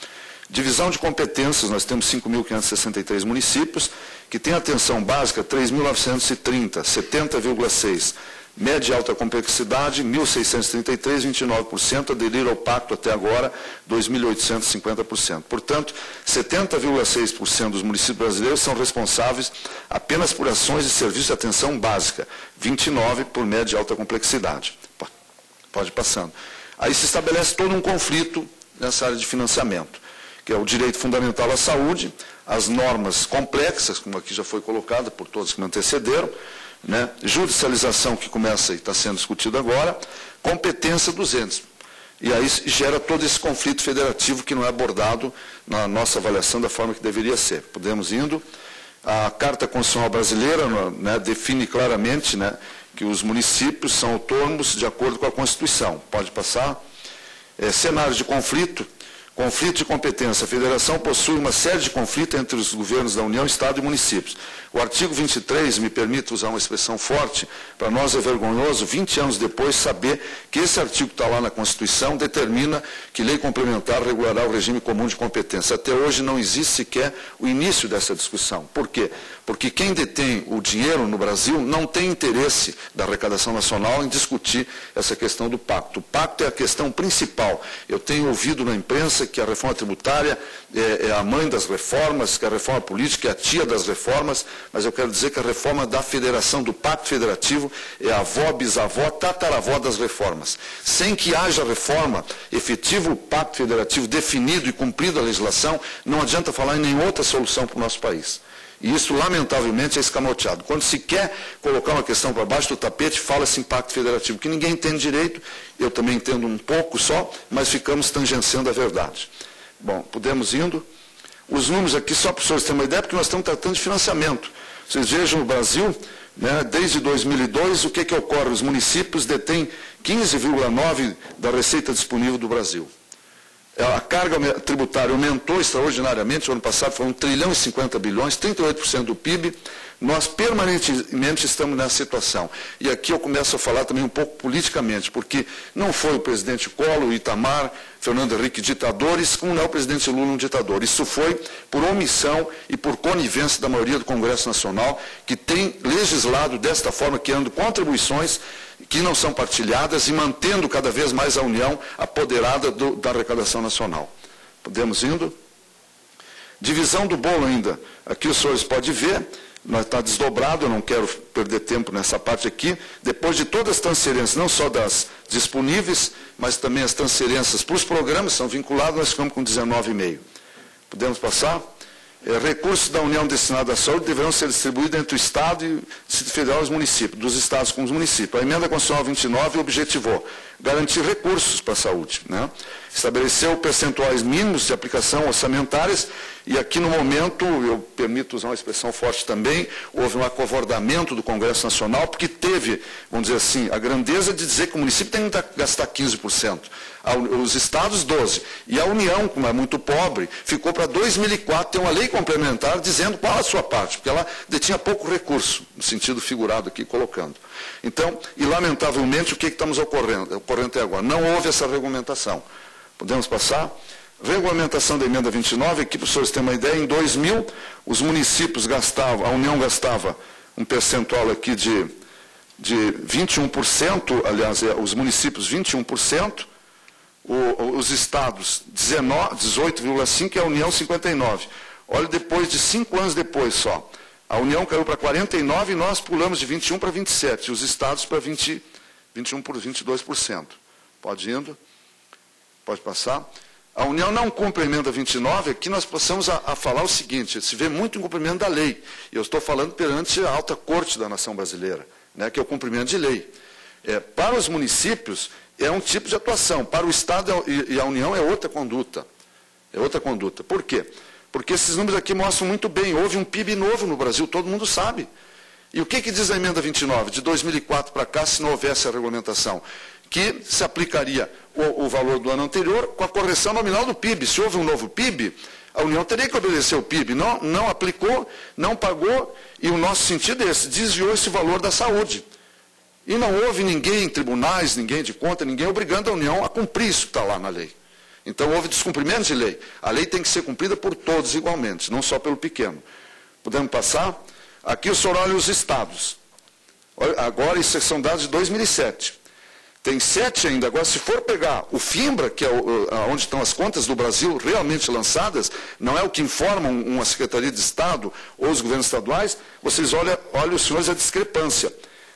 Divisão de competências, nós temos 5.563 municípios, que tem atenção básica 3.930, 70,6%. Média e alta complexidade, 1.633, 29%, aderir ao pacto até agora, 2.850%. Portanto, 70,6% dos municípios brasileiros são responsáveis apenas por ações de serviço de atenção básica, 29% por média e alta complexidade. Pode passando. Aí se estabelece todo um conflito nessa área de financiamento, que é o direito fundamental à saúde, as normas complexas, como aqui já foi colocada por todos que me antecederam, né? Judicialização, que começa e está sendo discutida agora, competência dos entes. E aí gera todo esse conflito federativo que não é abordado na nossa avaliação da forma que deveria ser. Podemos indo. A Carta Constitucional Brasileira, né, define claramente, né, que os municípios são autônomos de acordo com a Constituição. Pode passar. Cenários de conflito. Conflito de competência. A federação possui uma série de conflitos entre os governos da União, Estado e municípios. O artigo 23, me permite usar uma expressão forte, para nós é vergonhoso, 20 anos depois, saber que esse artigo que está lá na Constituição determina que lei complementar regulará o regime comum de competência. Até hoje não existe sequer o início dessa discussão. Por quê? Porque quem detém o dinheiro no Brasil não tem interesse da arrecadação nacional em discutir essa questão do pacto. O pacto é a questão principal. Eu tenho ouvido na imprensa que a reforma tributária é a mãe das reformas, que a reforma política é a tia das reformas, mas eu quero dizer que a reforma da federação, do pacto federativo, é a avó, bisavó, tataravó das reformas. Sem que haja reforma efetiva, o pacto federativo definido e cumprido a legislação, não adianta falar em nenhuma outra solução para o nosso país. E isso, lamentavelmente, é escamoteado. Quando se quer colocar uma questão para baixo do tapete, fala-se em pacto federativo, que ninguém entende direito, eu também entendo um pouco só, mas ficamos tangenciando a verdade. Bom, podemos indo. Os números aqui, só para os senhores terem uma ideia, porque nós estamos tratando de financiamento. Vocês vejam o Brasil, né, desde 2002, o que que ocorre? Os municípios detêm 15,9% da receita disponível do Brasil. A carga tributária aumentou extraordinariamente, o ano passado foi 1,050 trilhões, 38% do PIB. Nós permanentemente estamos nessa situação. E aqui eu começo a falar também um pouco politicamente, porque não foi o presidente Collor, Itamar, Fernando Henrique ditadores, como não é o presidente Lula um ditador. Isso foi por omissão e por conivência da maioria do Congresso Nacional, que tem legislado desta forma, criando contribuições que não são partilhadas e mantendo cada vez mais a União apoderada da arrecadação nacional. Podemos indo? Divisão do bolo ainda. Aqui os senhores podem ver, está desdobrado, eu não quero perder tempo nessa parte aqui. Depois de todas as transferências, não só das disponíveis, mas também as transferências para os programas são vinculadas, nós ficamos com 19,5. Podemos passar? Recursos da União destinados à saúde deverão ser distribuídos entre o Estado e o Distrito Federal e os municípios, dos Estados com os municípios. A Emenda Constitucional 29 objetivou garantir recursos para a saúde, né? Estabeleceu percentuais mínimos de aplicação orçamentárias e aqui no momento, eu permito usar uma expressão forte também, houve um acovardamento do Congresso Nacional, porque teve, vamos dizer assim, a grandeza de dizer que o município tem que gastar 15%, os estados 12%, e a União, como é muito pobre, ficou para 2004, tem uma lei complementar dizendo qual a sua parte, porque ela detinha pouco recurso, no sentido figurado aqui colocando. Então, e lamentavelmente, o que estamos ocorrendo até agora? Não houve essa regulamentação. Podemos passar? Regulamentação da Emenda 29, aqui para os senhores terem uma ideia, em 2000, os municípios gastavam, a União gastava um percentual aqui de 21%, aliás, os municípios 21%, os estados 18,5% e a União 59%. Olha, depois de 5 anos depois só, a União caiu para 49% e nós pulamos de 21% para 27%, e os estados para 21% por 22%. Pode indo? Pode passar? A União não cumpre a Emenda 29, aqui nós passamos a falar o seguinte, se vê muito incumprimento da lei, e eu estou falando perante a alta corte da nação brasileira, né, que é o cumprimento de lei. Para os municípios é um tipo de atuação, para o Estado e a União é outra conduta. É outra conduta. Por quê? Porque esses números aqui mostram muito bem, houve um PIB novo no Brasil, todo mundo sabe. E o que diz a Emenda 29? De 2004 para cá, se não houvesse a regulamentação, que se aplicaria o valor do ano anterior com a correção nominal do PIB. Se houve um novo PIB, a União teria que obedecer o PIB. Não aplicou, não pagou, e o nosso sentido é esse, desviou esse valor da saúde. E não houve ninguém em tribunais, ninguém de conta, ninguém obrigando a União a cumprir isso que está lá na lei. Então houve descumprimento de lei. A lei tem que ser cumprida por todos igualmente, não só pelo pequeno. Podemos passar? Aqui o senhor olha os estados. Agora, isso são dados de 2007. Tem 7 ainda. Agora, se for pegar o FIMBRA, que é onde estão as contas do Brasil realmente lançadas, não é o que informam uma Secretaria de Estado ou os governos estaduais, vocês olham os senhores a discrepância.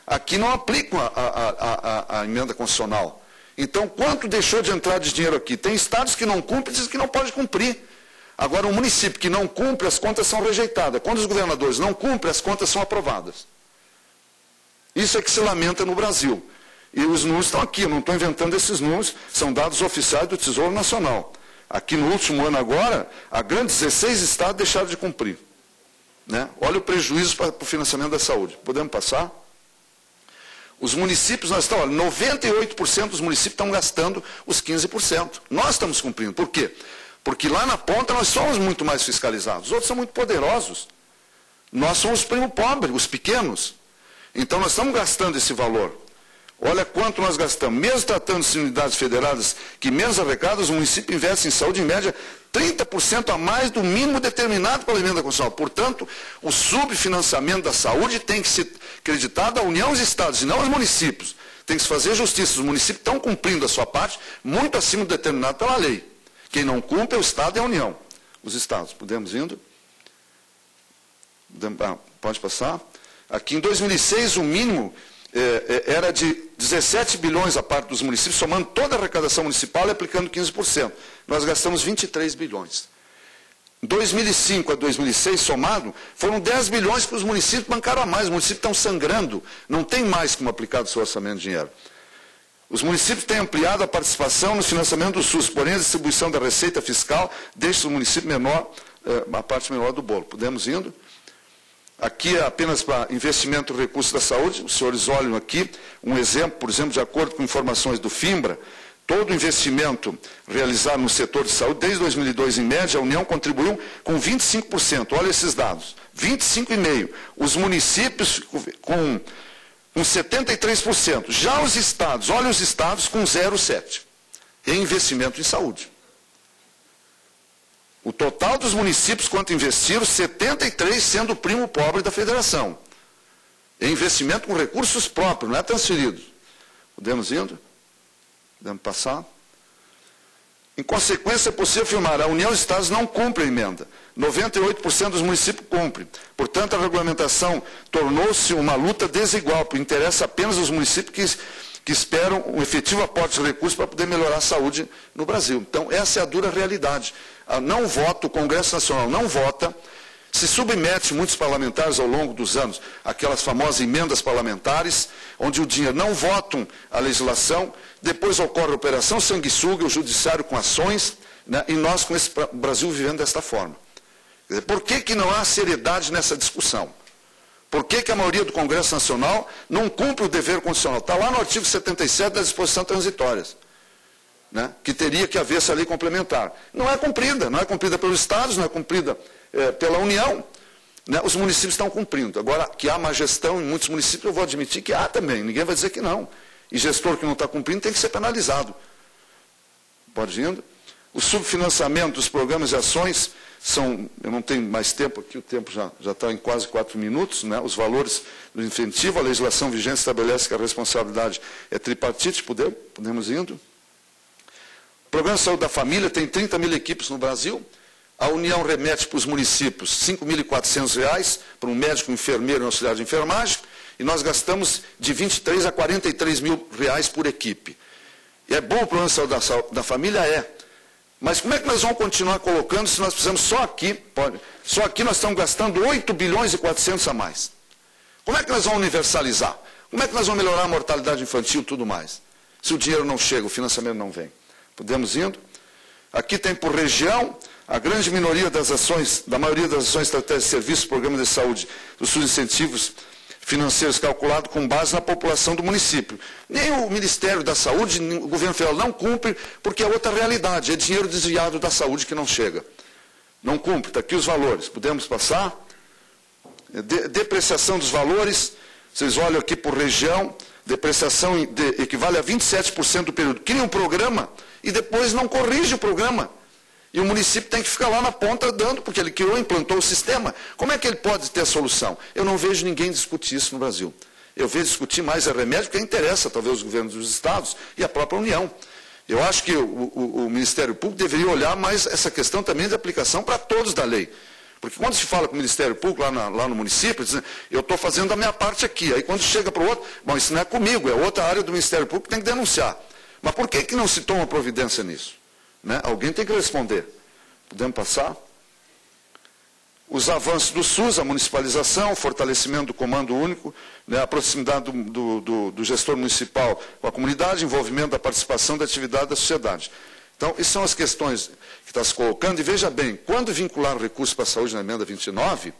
Aqui não aplicam a emenda constitucional. Então, quanto deixou de entrar de dinheiro aqui? Tem estados que não cumprem e dizem que não pode cumprir. Agora, um município que não cumpre, as contas são rejeitadas. Quando os governadores não cumprem, as contas são aprovadas. Isso é que se lamenta no Brasil. E os números estão aqui, eu não estou inventando esses números, são dados oficiais do Tesouro Nacional. Aqui no último ano agora, a grande 16 estados deixaram de cumprir. Né? Olha o prejuízo para o financiamento da saúde. Podemos passar? Os municípios, nós estamos, olha, 98% dos municípios estão gastando os 15%. Nós estamos cumprindo. Por quê? Porque lá na ponta nós somos muito mais fiscalizados. Os outros são muito poderosos. Nós somos os primo pobre, os pequenos. Então nós estamos gastando esse valor. Olha quanto nós gastamos. Mesmo tratando-se de unidades federadas que menos arrecadam, os municípios investem em saúde, em média, 30% a mais do mínimo determinado pela Emenda Constitucional. Portanto, o subfinanciamento da saúde tem que ser creditado à União e aos Estados, e não aos municípios. Tem que se fazer justiça. Os municípios estão cumprindo a sua parte, muito acima do determinado pela lei. Quem não cumpre é o Estado e a União. Os Estados. Podemos indo? Pode passar? Aqui em 2006, o mínimo era de 17 bilhões a parte dos municípios, somando toda a arrecadação municipal e aplicando 15%. Nós gastamos 23 bilhões. 2005 a 2006, somado, foram 10 bilhões que os municípios bancaram a mais. Os municípios estão sangrando, não tem mais como aplicar do seu orçamento de dinheiro. Os municípios têm ampliado a participação no financiamento do SUS, porém a distribuição da receita fiscal deixa o município menor, a parte menor do bolo. Podemos indo? Aqui é apenas para investimento em recursos da saúde, os senhores olham aqui um exemplo, por exemplo, de acordo com informações do FIMBRA, todo investimento realizado no setor de saúde, desde 2002 em média, a União contribuiu com 25%, olha esses dados, 25,5%, os municípios com 73%, já os estados, olha os estados com 0,7% em investimento em saúde. O total dos municípios, quanto investiram, 73 sendo o primo pobre da federação. É investimento com recursos próprios, não é transferido. Podemos indo? Podemos passar? Em consequência, é possível afirmar, a União e os Estados não cumprem a emenda. 98% dos municípios cumprem. Portanto, a regulamentação tornou-se uma luta desigual, porque interessa apenas aos municípios que esperam um efetivo aporte de recursos para poder melhorar a saúde no Brasil. Então, essa é a dura realidade. Não vota, o Congresso Nacional não vota, se submete muitos parlamentares ao longo dos anos, aquelas famosas emendas parlamentares, onde o dinheiro não votam a legislação, depois ocorre a operação sanguessuga, o judiciário com ações, né, e nós com esse Brasil vivendo desta forma. Por que não há seriedade nessa discussão? Por que a maioria do Congresso Nacional não cumpre o dever constitucional? Está lá no artigo 77 das disposições transitórias, né, que teria que haver essa lei complementar. Não é cumprida, não é cumprida pelos Estados, não é cumprida pela União. Né, os municípios estão cumprindo. Agora, que há má gestão em muitos municípios, eu vou admitir que há também, ninguém vai dizer que não. E gestor que não está cumprindo tem que ser penalizado. Pode indo? O subfinanciamento dos programas e ações são, eu não tenho mais tempo aqui, o tempo já está em quase 4 minutos, né? Os valores do incentivo, a legislação vigente estabelece que a responsabilidade é tripartite, podemos indo. O Programa de Saúde da Família tem 30 mil equipes no Brasil, a União remete para os municípios R$ 5.400 para um médico, um enfermeiro e um auxiliar de enfermagem, e nós gastamos de 23 a 43 mil reais por equipe. E é bom o Programa de Saúde da Família? É. Mas como é que nós vamos continuar colocando se nós precisamos só aqui, só aqui nós estamos gastando 8 bilhões e 400 a mais? Como é que nós vamos universalizar? Como é que nós vamos melhorar a mortalidade infantil e tudo mais? Se o dinheiro não chega, o financiamento não vem. Podemos indo? Aqui tem por região, a grande minoria das ações, da maioria das ações, estratégias de serviços, programas de saúde, dos seus incentivos financeiros calculados com base na população do município. Nem o Ministério da Saúde, nem o governo federal não cumpre, porque é outra realidade, é dinheiro desviado da saúde que não chega. Não cumpre, está aqui os valores. Podemos passar? Depreciação dos valores, vocês olham aqui por região, depreciação equivale a 27% do período. Cria um programa e depois não corrige o programa. E o município tem que ficar lá na ponta dando, porque ele criou, implantou o sistema. Como é que ele pode ter a solução? Eu não vejo ninguém discutir isso no Brasil. Eu vejo discutir mais a remédio, que interessa, talvez, os governos dos estados e a própria União. Eu acho que o Ministério Público deveria olhar mais essa questão também de aplicação para todos da lei. Porque quando se fala com o Ministério Público lá no município, dizem, eu estou fazendo a minha parte aqui. Aí quando chega para o outro, bom, isso não é comigo, é outra área do Ministério Público que tem que denunciar. Mas por que não se toma providência nisso? Né? Alguém tem que responder. Podemos passar? os avanços do SUS, a municipalização, o fortalecimento do comando único, né, a proximidade do gestor municipal com a comunidade, envolvimento da participação da atividade da sociedade. Então, isso são as questões que está se colocando. E veja bem, quando vincular o recurso para a saúde na emenda 29,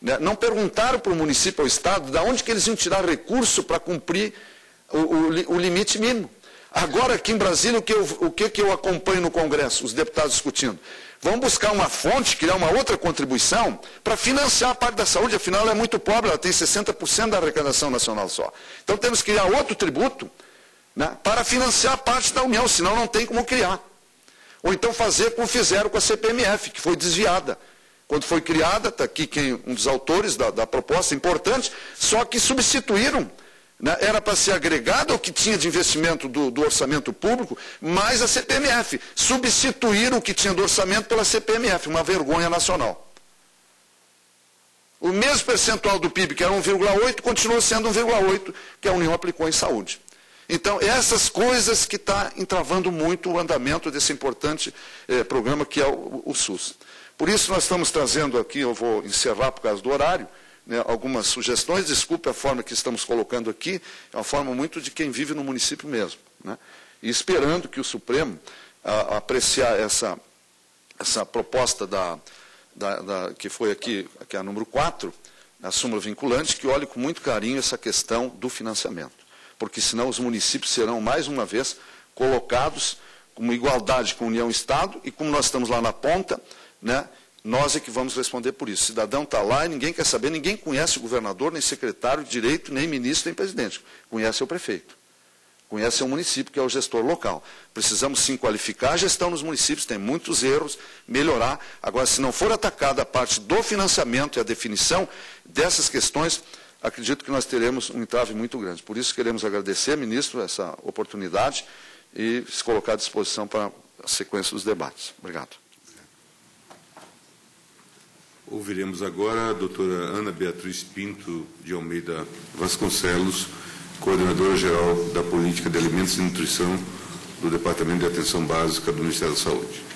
né, não perguntaram para o município, ao Estado, de onde que eles iam tirar recurso para cumprir o limite mínimo. Agora, aqui em Brasília, o que eu acompanho no Congresso, os deputados discutindo? Vão buscar uma fonte, criar uma outra contribuição para financiar a parte da saúde, afinal ela é muito pobre, ela tem 60% da arrecadação nacional só. Então temos que criar outro tributo, né, para financiar a parte da União, senão não tem como criar. Ou então fazer como fizeram com a CPMF, que foi desviada. Quando foi criada, está aqui um dos autores da proposta, importante, só que substituíram. Era para ser agregado ao que tinha de investimento do orçamento público, mais a CPMF. Substituíram o que tinha do orçamento pela CPMF, uma vergonha nacional. O mesmo percentual do PIB, que era 1,8, continuou sendo 1,8, que a União aplicou em saúde. Então, essas coisas que está entravando muito o andamento desse importante programa que é o SUS. Por isso, nós estamos trazendo aqui, eu vou encerrar por causa do horário, né, algumas sugestões, desculpe a forma que estamos colocando aqui, é uma forma muito de quem vive no município mesmo. Né? E esperando que o Supremo apreciar essa proposta que foi aqui, que é a número 4, a súmula vinculante, que olhe com muito carinho essa questão do financiamento. Porque senão os municípios serão, mais uma vez, colocados como igualdade com a União e Estado, e como nós estamos lá na ponta, né, nós é que vamos responder por isso. O cidadão está lá e ninguém quer saber, ninguém conhece o governador, nem secretário de direito, nem ministro, nem presidente. Conhece o prefeito. Conhece o município, que é o gestor local. Precisamos sim qualificar a gestão nos municípios, tem muitos erros, melhorar. Agora, se não for atacada a parte do financiamento e a definição dessas questões, acredito que nós teremos um entrave muito grande. Por isso, queremos agradecer, ministro, essa oportunidade e se colocar à disposição para a sequência dos debates. Obrigado. Ouviremos agora a doutora Ana Beatriz Pinto de Almeida Vasconcelos, coordenadora-geral da Política de Alimentos e Nutrição do Departamento de Atenção Básica do Ministério da Saúde.